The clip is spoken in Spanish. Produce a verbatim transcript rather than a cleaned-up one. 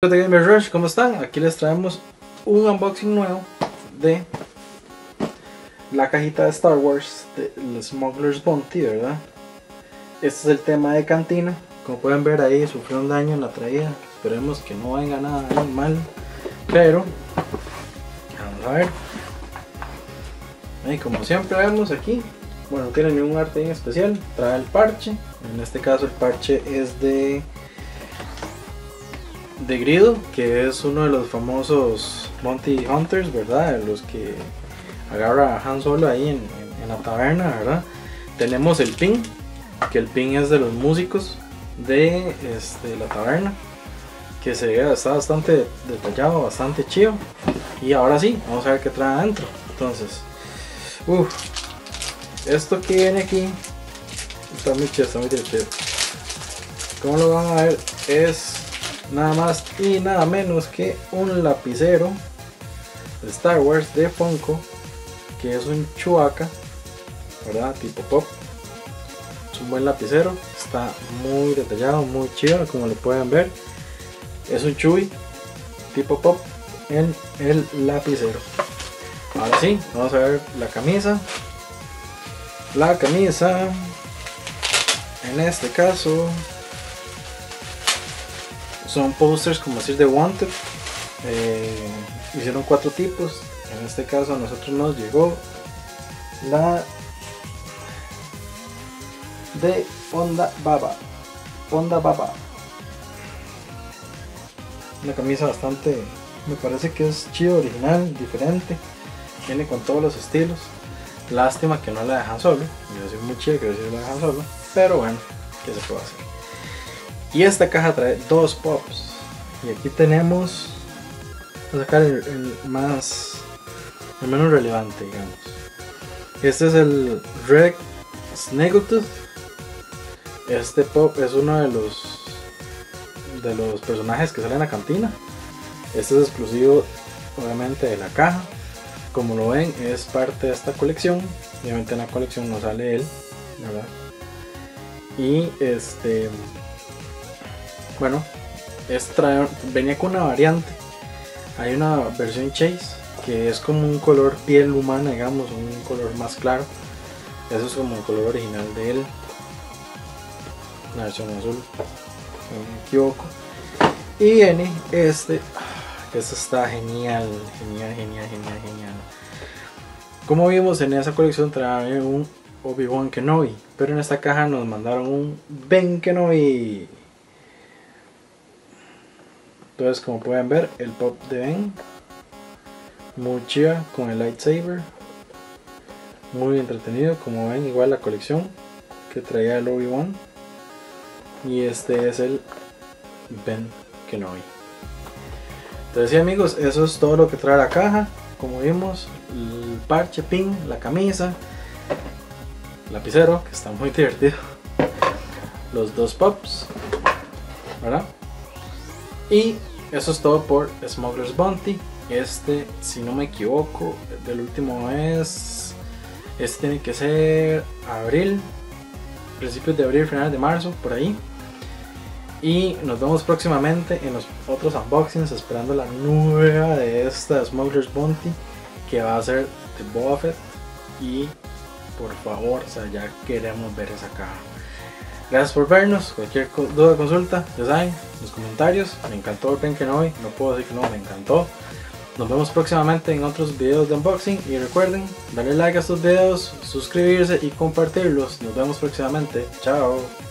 Hola de Gamer Rush, ¿cómo están? Aquí les traemos un unboxing nuevo de la cajita de Star Wars de Smuggler's Bounty, ¿verdad? Este es el tema de cantina. Como pueden ver ahí sufrió un daño en la traída. Esperemos que no venga nada mal. Pero vamos a ver. Y como siempre vemos aquí, bueno, no tiene ningún arte en especial. Trae el parche. En este caso el parche es de... de Greedo, que es uno de los famosos Bounty Hunters, ¿verdad? Los que agarra a Han Solo ahí en, en, en la taberna, ¿verdad? Tenemos el pin, que el pin es de los músicos de este, la taberna, que se ve, está bastante detallado, bastante chido. Y ahora sí, vamos a ver qué trae adentro. Entonces, uff, esto que viene aquí está muy chido, está muy divertido. Como lo van a ver, es nada más y nada menos que un lapicero de Star Wars de Funko, que es un Chewbacca, ¿verdad? Tipo pop. Es un buen lapicero, está muy detallado, muy chido, como lo pueden ver. Es un Chewie tipo pop en el lapicero. Ahora sí, vamos a ver la camisa. La camisa, en este caso, son posters, como decir, de Wanted. Eh, hicieron cuatro tipos. En este caso a nosotros nos llegó la de Onda Baba. Onda Baba. Una camisa bastante, me parece que es chido, original, diferente. Viene con todos los estilos. Lástima que no la dejan solo. Yo soy muy chido que no la dejan solo. Pero bueno, ¿qué se puede hacer? Y esta caja trae dos pops. Y aquí tenemos, voy a sacar el, el más, el menos relevante, digamos. Este es el Greg Snagletooth. Este pop es uno de los de los personajes que salen en la cantina. Este es exclusivo obviamente de la caja. Como lo ven, es parte de esta colección. Obviamente en la colección no sale él, ¿verdad? Y este... bueno, esta venía con una variante. Hay una versión Chase que es como un color piel humana, digamos, un color más claro. Eso es como el color original de él. Una versión azul, si no me equivoco. Y viene este. Este está genial, genial, genial, genial, genial. Como vimos en esa colección trae un Obi-Wan Kenobi, pero en esta caja nos mandaron un Ben Kenobi. Entonces, como pueden ver, el pop de Ben, muy chida con el lightsaber, muy entretenido. Como ven, igual la colección que traía el Obi-Wan, y este es el Ben Kenobi. Entonces sí, amigos, eso es todo lo que trae la caja. Como vimos, el parche, pin, la camisa, lapicero, que está muy divertido, los dos pops, ¿verdad? Y eso es todo por Smuggler's Bounty. Este, si no me equivoco, del último es... este tiene que ser abril, principios de abril, finales de marzo, por ahí. Y nos vemos próximamente en los otros unboxings, esperando la nueva de esta Smuggler's Bounty, que va a ser de Boba Fett. Y por favor, o sea, ya queremos ver esa caja. Gracias por vernos, cualquier duda o consulta, ya saben, en los comentarios. Me encantó el Ben Kenobi, no puedo decir que no, me encantó. Nos vemos próximamente en otros videos de unboxing y recuerden darle like a estos videos, suscribirse y compartirlos. Nos vemos próximamente, chao.